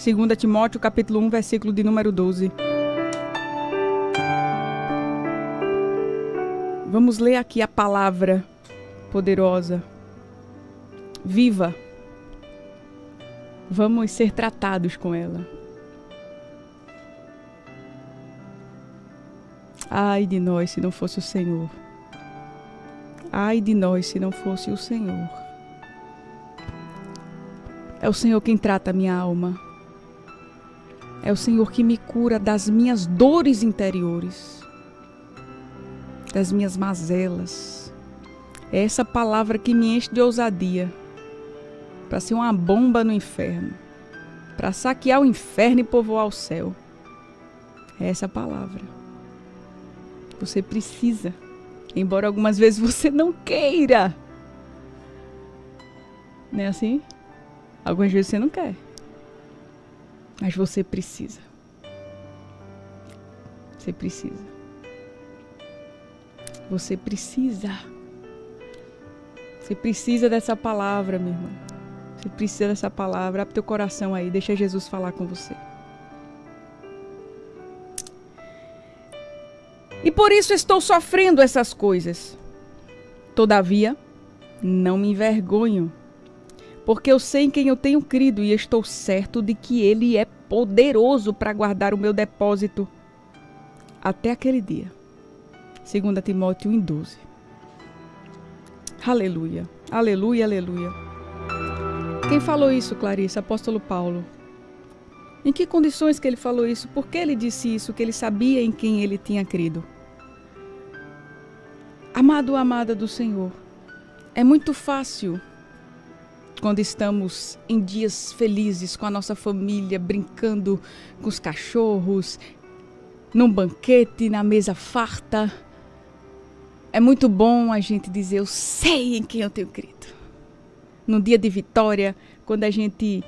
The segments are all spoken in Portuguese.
2 Timóteo, capítulo 1, versículo de número 12. Vamos ler aqui a palavra poderosa, viva. Vamos ser tratados com ela. Ai de nós se não fosse o Senhor. Ai de nós se não fosse o Senhor. É o Senhor quem trata a minha alma. É o Senhor que me cura das minhas dores interiores, das minhas mazelas. É essa palavra que me enche de ousadia para ser uma bomba no inferno, para saquear o inferno e povoar o céu. É essa palavra. Você precisa, embora algumas vezes você não queira. Não é assim? Algumas vezes você não quer, mas você precisa. Você precisa. Você precisa. Você precisa dessa palavra, meu irmão. Você precisa dessa palavra. Abre teu coração aí. Deixa Jesus falar com você. E por isso estou sofrendo essas coisas. Todavia, não me envergonho, porque eu sei em quem eu tenho crido e estou certo de que Ele é poderoso para guardar o meu depósito até aquele dia. 2 Timóteo 1:12. Aleluia, aleluia, aleluia. Quem falou isso, Clarissa? Apóstolo Paulo. Em que condições que ele falou isso? Por que ele disse isso? Que ele sabia em quem ele tinha crido. Amado ou amada do Senhor, é muito fácil, quando estamos em dias felizes com a nossa família, brincando com os cachorros, num banquete, na mesa farta, é muito bom a gente dizer: eu sei em quem eu tenho crido. Num dia de vitória, quando a gente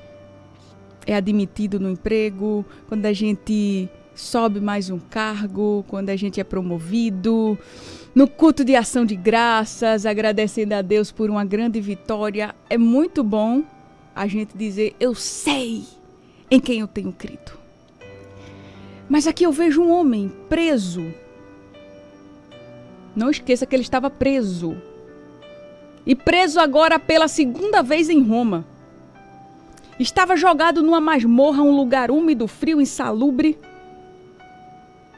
é admitido no emprego, quando a gente sobe mais um cargo, quando a gente é promovido, no culto de ação de graças, agradecendo a Deus por uma grande vitória, é muito bom a gente dizer: eu sei em quem eu tenho crido. Mas aqui eu vejo um homem preso. Não esqueça que ele estava preso. E preso agora pela segunda vez em Roma. Estava jogado numa masmorra, um lugar úmido, frio, insalubre.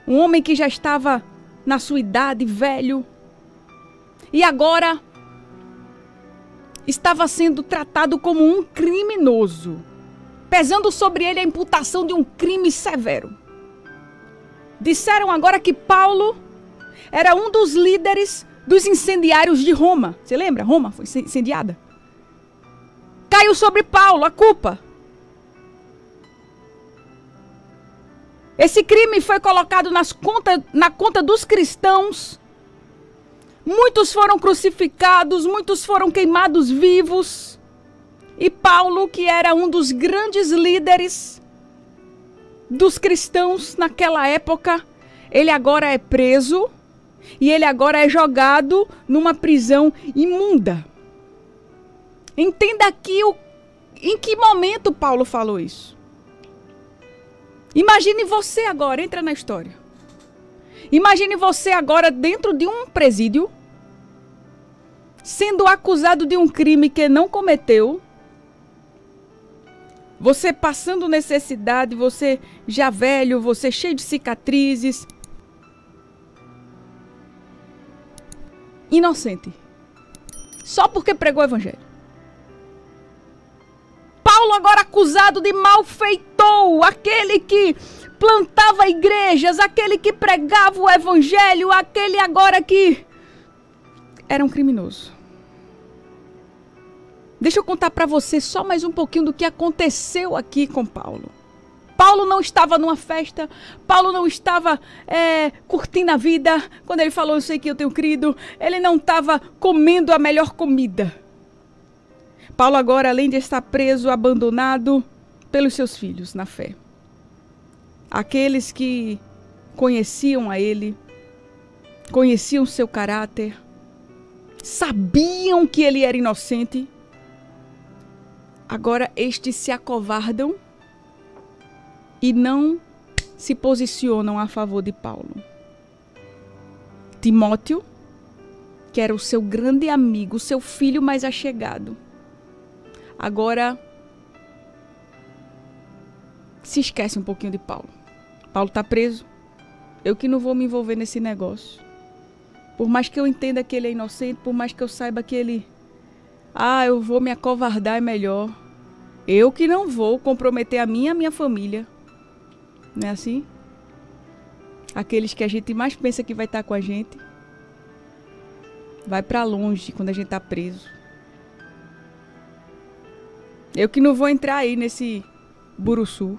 Um homem que já estava na sua idade, velho. E agora estava sendo tratado como um criminoso, pesando sobre ele a imputação de um crime severo. Disseram agora que Paulo era um dos líderes dos incendiários de Roma. Você lembra? Roma foi incendiada. Caiu sobre Paulo a culpa. Esse crime foi colocado na conta dos cristãos. Muitos foram crucificados, muitos foram queimados vivos. E Paulo, que era um dos grandes líderes dos cristãos naquela época, ele agora é preso e ele agora é jogado numa prisão imunda. Entenda aqui em que momento Paulo falou isso. Imagine você agora, entra na história. Imagine você agora dentro de um presídio, sendo acusado de um crime que não cometeu. Você passando necessidade, você já velho, você cheio de cicatrizes. Inocente. Só porque pregou o evangelho. Paulo agora acusado de malfeitor, aquele que plantava igrejas, aquele que pregava o evangelho, aquele agora que era um criminoso. Deixa eu contar para você só mais um pouquinho do que aconteceu aqui com Paulo. Paulo não estava numa festa, Paulo não estava curtindo a vida. Quando ele falou: eu sei que eu tenho crido, ele não estava comendo a melhor comida. Paulo agora, além de estar preso, abandonado pelos seus filhos na fé. Aqueles que conheciam a ele, conheciam seu caráter, sabiam que ele era inocente. Agora estes se acovardam e não se posicionam a favor de Paulo. Timóteo, que era o seu grande amigo, o seu filho mais achegado, agora se esquece um pouquinho de Paulo. Paulo está preso. Eu que não vou me envolver nesse negócio. Por mais que eu entenda que ele é inocente, por mais que eu saiba que ele... Ah, eu vou me acovardar, é melhor. Eu que não vou comprometer a mim e a minha família. Não é assim? Aqueles que a gente mais pensa que vai estar com a gente, vai para longe quando a gente tá preso. Eu que não vou entrar aí nesse buruçu.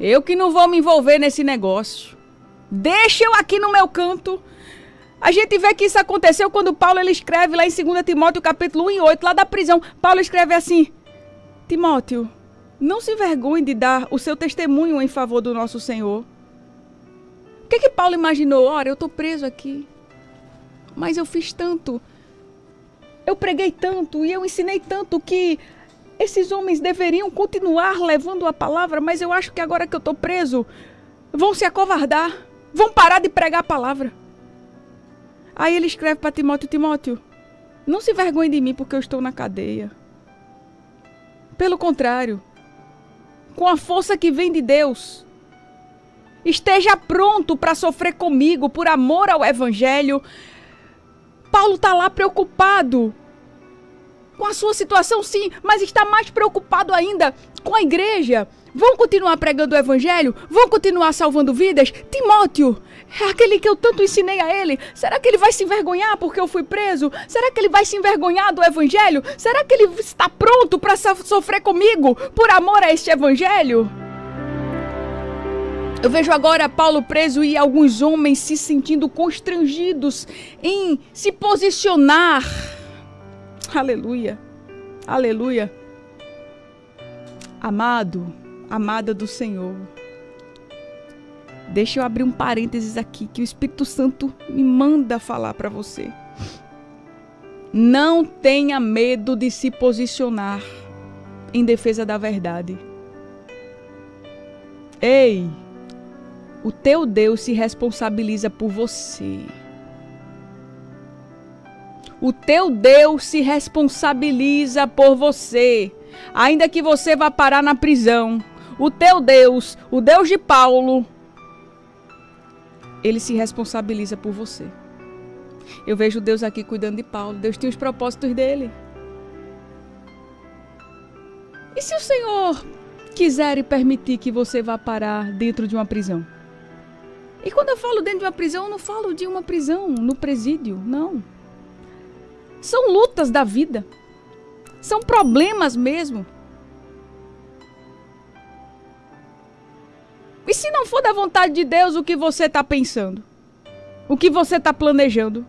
Eu que não vou me envolver nesse negócio. Deixa eu aqui no meu canto. A gente vê que isso aconteceu quando Paulo ele escreve lá em 2 Timóteo, capítulo 1 e 8, lá da prisão. Paulo escreve assim: Timóteo, não se envergonhe de dar o seu testemunho em favor do nosso Senhor. O que que Paulo imaginou? Ora, eu tô preso aqui, mas eu fiz tanto, eu preguei tanto e eu ensinei tanto que esses homens deveriam continuar levando a palavra, mas eu acho que agora que eu tô preso, vão se acovardar, vão parar de pregar a palavra. Aí ele escreve para Timóteo: Timóteo, não se envergonhe de mim porque eu estou na cadeia. Pelo contrário, com a força que vem de Deus, esteja pronto para sofrer comigo por amor ao Evangelho. Paulo está lá preocupado com a sua situação, sim, mas está mais preocupado ainda com a igreja. Vão continuar pregando o Evangelho? Vão continuar salvando vidas? Timóteo, aquele que eu tanto ensinei a ele, será que ele vai se envergonhar porque eu fui preso? Será que ele vai se envergonhar do Evangelho? Será que ele está pronto para sofrer comigo por amor a este Evangelho? Eu vejo agora Paulo preso e alguns homens se sentindo constrangidos em se posicionar. Aleluia, aleluia. Amado, amada do Senhor, deixa eu abrir um parênteses aqui que o Espírito Santo me manda falar para você. Não tenha medo de se posicionar em defesa da verdade. Ei! O teu Deus se responsabiliza por você. O teu Deus se responsabiliza por você. Ainda que você vá parar na prisão, o teu Deus, o Deus de Paulo, ele se responsabiliza por você. Eu vejo Deus aqui cuidando de Paulo. Deus tem os propósitos dele. E se o Senhor quiser e permitir que você vá parar dentro de uma prisão? E quando eu falo dentro de uma prisão, eu não falo de uma prisão no presídio, não. São lutas da vida. São problemas mesmo. E se não for da vontade de Deus, o que você está pensando? O que você está planejando?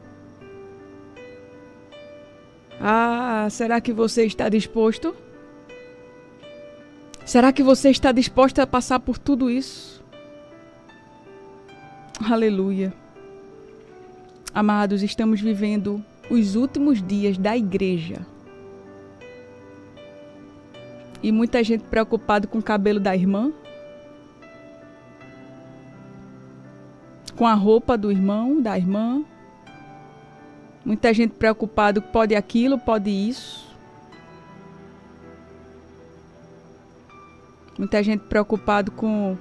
Ah, será que você está disposto? Será que você está disposta a passar por tudo isso? Aleluia. Amados, estamos vivendo os últimos dias da igreja. E muita gente preocupada com o cabelo da irmã, com a roupa do irmão, da irmã. Muita gente preocupada que pode aquilo, pode isso. Muita gente preocupada com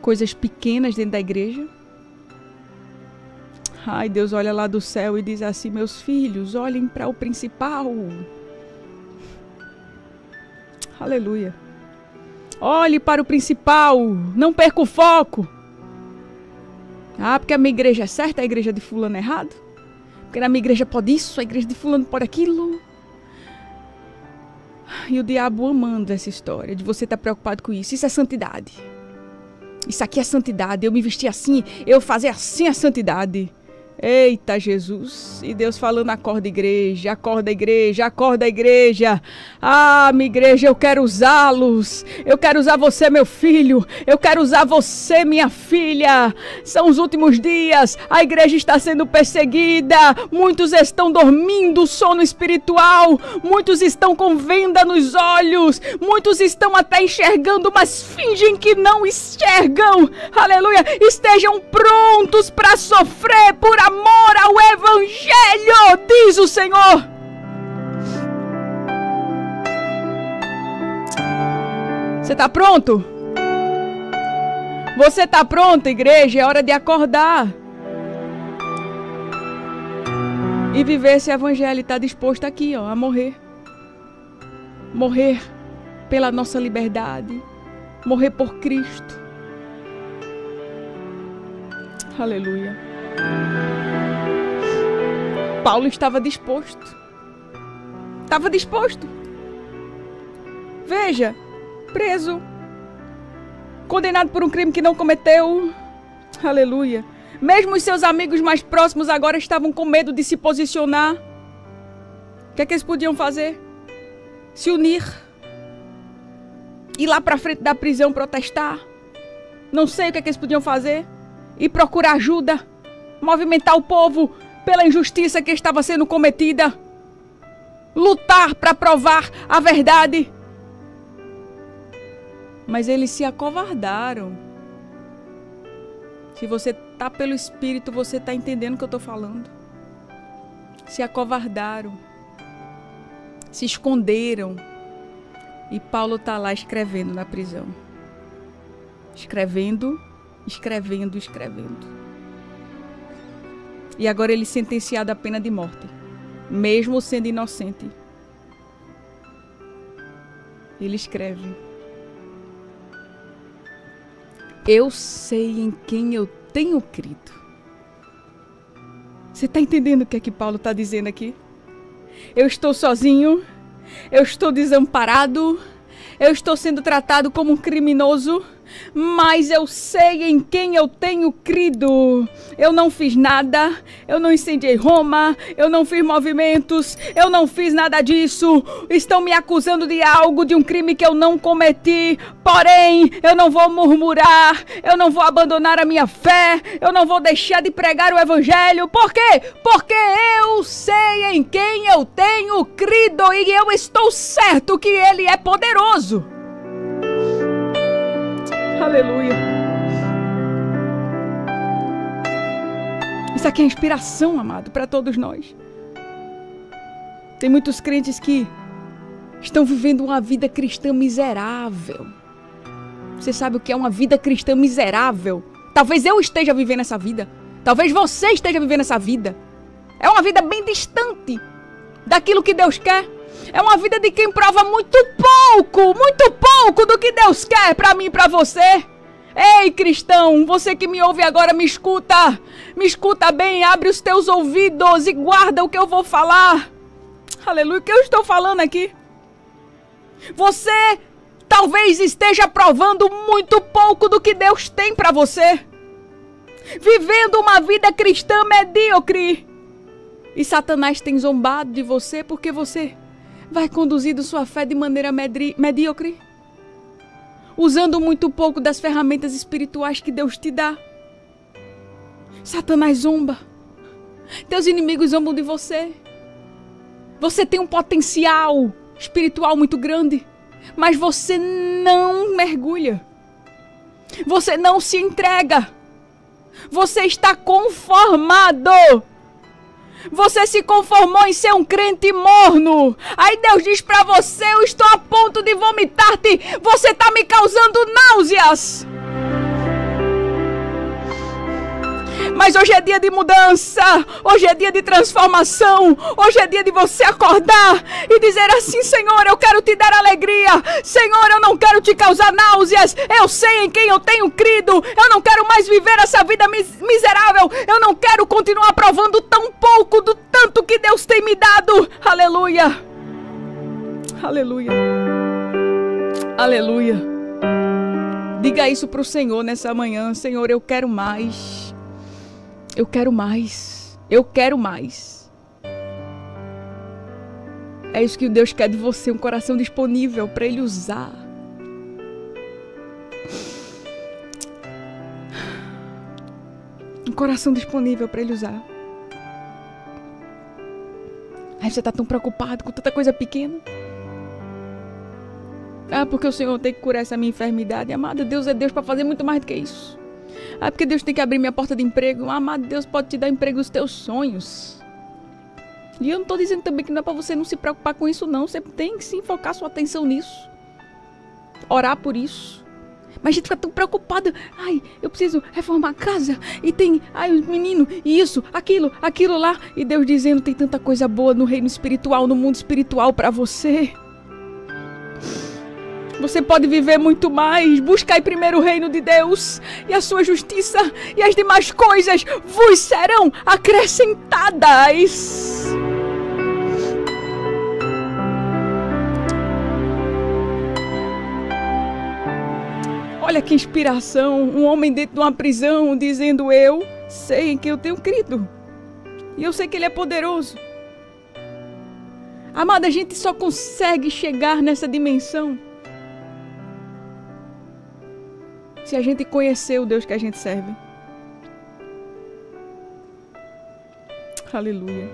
coisas pequenas dentro da igreja. Ai, Deus olha lá do céu e diz assim: meus filhos, olhem para o principal. Aleluia. Olhe para o principal, não perca o foco. Ah, porque a minha igreja é certa, a igreja de fulano é errado. Porque na minha igreja pode isso, a igreja de fulano pode aquilo. E o diabo amando essa história de você estar preocupado com isso. Isso é santidade. Isso aqui é santidade. Eu me vestir assim, eu fazer assim é santidade. Eita Jesus, e Deus falando, acorda igreja, acorda igreja, acorda igreja. Ah, minha igreja, eu quero usá-los, eu quero usar você, meu filho, eu quero usar você, minha filha. São os últimos dias, a igreja está sendo perseguida, muitos estão dormindo, sono espiritual, muitos estão com venda nos olhos, muitos estão até enxergando, mas fingem que não enxergam. Aleluia, estejam prontos para sofrer por amor ao Evangelho, diz o Senhor. Você está pronto? Você está pronto, igreja? É hora de acordar e viver esse Evangelho. Está disposto aqui, ó, a morrer. Morrer pela nossa liberdade. Morrer por Cristo. Aleluia. Paulo estava disposto. Estava disposto. Veja, preso, condenado por um crime que não cometeu. Aleluia. Mesmo os seus amigos mais próximos agora estavam com medo de se posicionar. O que é que eles podiam fazer? Se unir. Ir lá para frente da prisão protestar. Não sei o que é que eles podiam fazer. E procurar ajuda. Movimentar o povo pela injustiça que estava sendo cometida. Lutar para provar a verdade. Mas eles se acovardaram. Se você tá pelo Espírito, você tá entendendo o que eu tô falando. Se acovardaram. Se esconderam. E Paulo tá lá escrevendo na prisão. Escrevendo, escrevendo, escrevendo. E agora ele sentenciado à pena de morte, mesmo sendo inocente. Ele escreve: eu sei em quem eu tenho crido. Você está entendendo o que é que Paulo está dizendo aqui? Eu estou sozinho, eu estou desamparado, eu estou sendo tratado como um criminoso, mas eu sei em quem eu tenho crido. Eu não fiz nada, eu não incendiei Roma, eu não fiz movimentos, eu não fiz nada disso. Estão me acusando de algo, de um crime que eu não cometi. Porém, eu não vou murmurar, eu não vou abandonar a minha fé, eu não vou deixar de pregar o Evangelho. Por quê? Porque eu sei em quem eu tenho crido e eu estou certo que Ele é poderoso. Aleluia. Isso aqui é inspiração, amado, para todos nós. Tem muitos crentes que estão vivendo uma vida cristã miserável. Você sabe o que é uma vida cristã miserável? Talvez eu esteja vivendo essa vida. Talvez você esteja vivendo essa vida. É uma vida bem distante daquilo que Deus quer. É uma vida de quem prova muito pouco do que Deus quer para mim e para você. Ei, cristão, você que me ouve agora, me escuta bem, abre os teus ouvidos e guarda o que eu vou falar. Aleluia, o que eu estou falando aqui? Você talvez esteja provando muito pouco do que Deus tem para você, vivendo uma vida cristã medíocre. E Satanás tem zombado de você porque você vai conduzindo sua fé de maneira medíocre, usando muito pouco das ferramentas espirituais que Deus te dá. Satanás zomba. Teus inimigos zombam de você. Você tem um potencial espiritual muito grande, mas você não mergulha. Você não se entrega. Você está conformado. Você se conformou em ser um crente morno. Aí Deus diz pra você: eu estou a ponto de vomitar-te. Você tá me causando náuseas. Mas hoje é dia de mudança. Hoje é dia de transformação. Hoje é dia de você acordar e dizer assim: Senhor, eu quero te dar alegria. Senhor, eu não quero te causar náuseas. Eu sei em quem eu tenho crido. Eu não quero mais viver essa vida miserável. Eu não quero continuar provando tão pouco do tanto que Deus tem me dado. Aleluia. Aleluia. Aleluia. Diga isso para o Senhor nessa manhã. Senhor, eu quero mais. Eu quero mais. Eu quero mais. É isso que Deus quer de você, um coração disponível para Ele usar. Um coração disponível para Ele usar. Aí você tá tão preocupado com tanta coisa pequena. Ah, porque o Senhor tem que curar essa minha enfermidade. Amado, Deus é Deus para fazer muito mais do que isso. Ah, porque Deus tem que abrir minha porta de emprego. Amado, Deus pode te dar emprego dos teus sonhos. E eu não estou dizendo também que não é para você não se preocupar com isso, não. Você tem que sim focar sua atenção nisso. Orar por isso. Mas a gente fica tão preocupada. Ai, eu preciso reformar a casa. E tem, ai, os meninos, e isso, aquilo, aquilo lá. E Deus dizendo, tem tanta coisa boa no reino espiritual, no mundo espiritual para você. Você pode viver muito mais. Buscai primeiro o reino de Deus e a sua justiça, e as demais coisas vos serão acrescentadas. Olha que inspiração. Um homem dentro de uma prisão dizendo, eu sei que eu tenho crido. E eu sei que Ele é poderoso. Amada, a gente só consegue chegar nessa dimensão se a gente conhecer o Deus que a gente serve. Aleluia.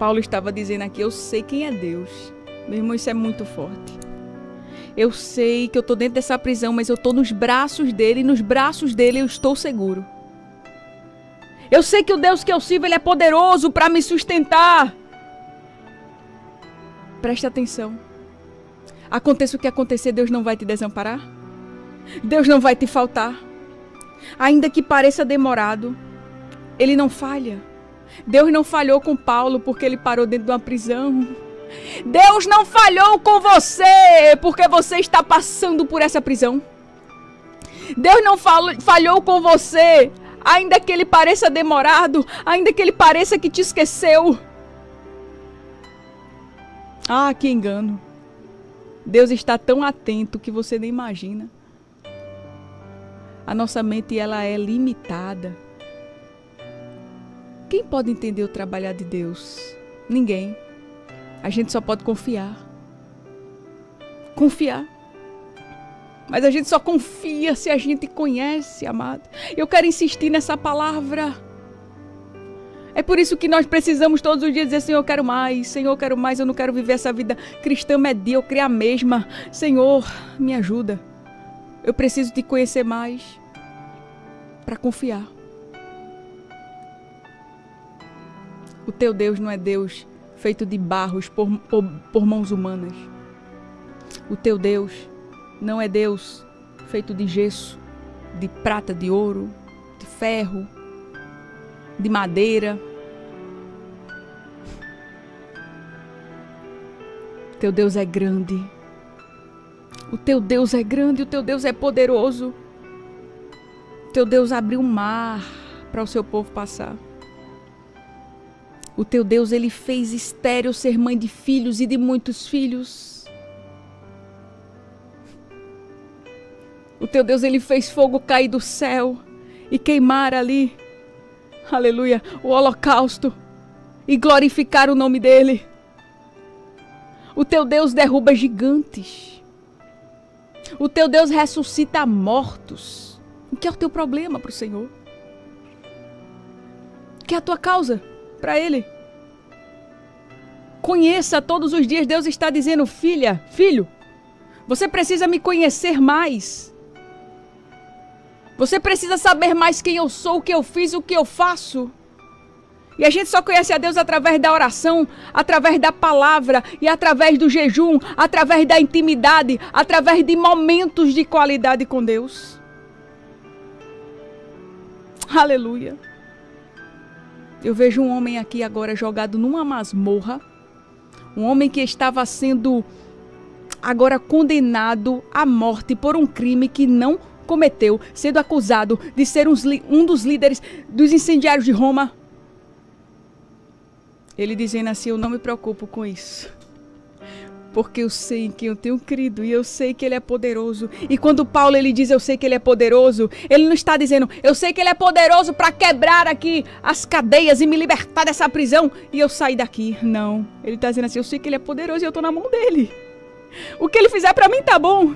Paulo estava dizendo aqui, eu sei quem é Deus. Meu irmão, isso é muito forte. Eu sei que eu estou dentro dessa prisão, mas eu estou nos braços dele, e nos braços dele eu estou seguro. Eu sei que o Deus que eu sirvo, Ele é poderoso para me sustentar. Preste atenção. Aconteça o que acontecer, Deus não vai te desamparar. Deus não vai te faltar. Ainda que pareça demorado, Ele não falha. Deus não falhou com Paulo porque ele parou dentro de uma prisão. Deus não falhou com você porque você está passando por essa prisão. Deus não falhou com você, ainda que Ele pareça demorado, ainda que Ele pareça que te esqueceu. Ah, que engano. Deus está tão atento que você nem imagina. A nossa mente, ela é limitada. Quem pode entender o trabalhar de Deus? Ninguém. A gente só pode confiar. Confiar. Mas a gente só confia se a gente conhece, amado. Eu quero insistir nessa palavra. É por isso que nós precisamos todos os dias dizer, Senhor, eu quero mais, eu não quero viver essa vida cristã medíocre, a mesma. Senhor, me ajuda. Eu preciso te conhecer mais para confiar. O teu Deus não é Deus feito de barros por mãos humanas. O teu Deus não é Deus feito de gesso, de prata, de ouro, de ferro, de madeira. O teu Deus é grande. O teu Deus é grande, o teu Deus é poderoso. O teu Deus abriu um mar para o seu povo passar. O teu Deus, Ele fez estéril ser mãe de filhos e de muitos filhos. O teu Deus, Ele fez fogo cair do céu e queimar ali, aleluia, o holocausto e glorificar o nome dEle. O teu Deus derruba gigantes. O teu Deus ressuscita mortos. O que é o teu problema para o Senhor? O que é a tua causa para Ele? Conheça todos os dias. Deus está dizendo, filha, filho, você precisa me conhecer mais. Você precisa saber mais quem eu sou, o que eu fiz, o que eu faço. E a gente só conhece a Deus através da oração, através da palavra e através do jejum, através da intimidade, através de momentos de qualidade com Deus. Aleluia. Eu vejo um homem aqui agora jogado numa masmorra, um homem que estava sendo agora condenado à morte por um crime que não cometeu, sendo acusado de ser um dos líderes dos incendiários de Roma. Ele dizendo assim, eu não me preocupo com isso. porque eu sei em quem eu tenho crido e eu sei que Ele é poderoso. E quando Paulo ele diz eu sei que Ele é poderoso, ele não está dizendo eu sei que Ele é poderoso para quebrar aqui as cadeias e me libertar dessa prisão e eu sair daqui. Não, ele está dizendo assim, eu sei que Ele é poderoso e eu estou na mão dEle. O que Ele fizer para mim tá bom.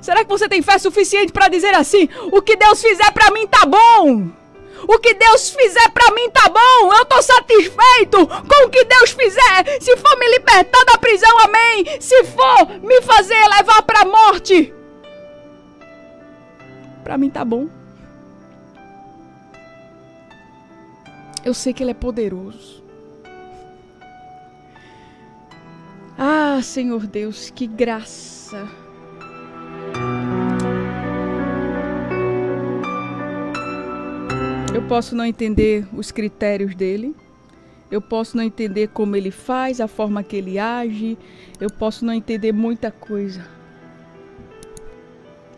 Será que você tem fé suficiente para dizer assim, o que Deus fizer para mim tá bom? O que Deus fizer pra mim tá bom, eu tô satisfeito com o que Deus fizer. Se for me libertar da prisão, amém. Se for me fazer levar pra morte, pra mim tá bom. Eu sei que Ele é poderoso. Ah, Senhor Deus, que graça. Eu posso não entender os critérios dele, eu posso não entender como ele faz, a forma que ele age, eu posso não entender muita coisa.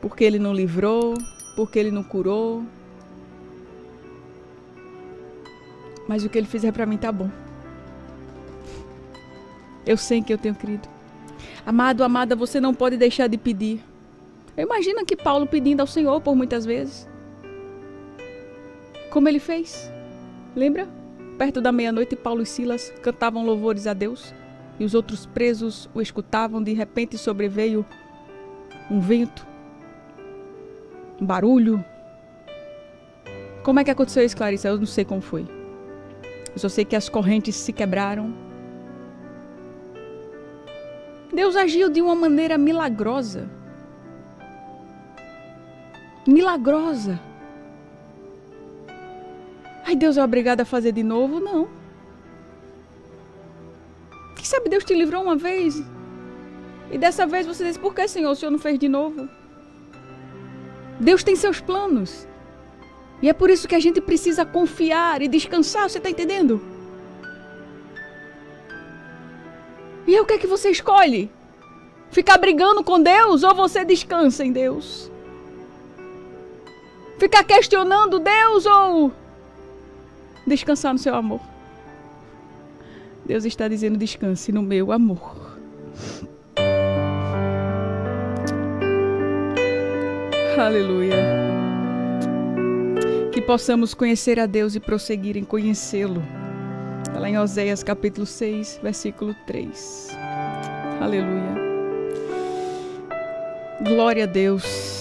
Porque ele não livrou, porque ele não curou. Mas o que ele fizer para mim tá bom. Eu sei que eu tenho crido. Amado, amada, você não pode deixar de pedir. Eu imagino que Paulo pedindo ao Senhor por muitas vezes. Como ele fez, lembra? Perto da meia-noite, Paulo e Silas cantavam louvores a Deus e os outros presos o escutavam. De repente sobreveio um vento, um barulho. Como é que aconteceu isso, Clarissa? Eu não sei como foi. Eu só sei que as correntes se quebraram. Deus agiu de uma maneira milagrosa. Milagrosa. Ai, Deus é obrigado a fazer de novo? Não. Quem sabe Deus te livrou uma vez? E dessa vez você diz, por que, Senhor, o Senhor não fez de novo? Deus tem seus planos. E é por isso que a gente precisa confiar e descansar, você está entendendo? E aí, o que é que você escolhe? Ficar brigando com Deus ou você descansa em Deus? Ficar questionando Deus ou... descansar no seu amor. Deus está dizendo, descanse no meu amor. Aleluia. Que possamos conhecer a Deus e prosseguir em conhecê-lo. Está lá em Oséias capítulo 6, versículo 3. Aleluia. Glória a Deus.